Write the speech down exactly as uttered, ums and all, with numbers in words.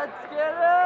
Let's get it!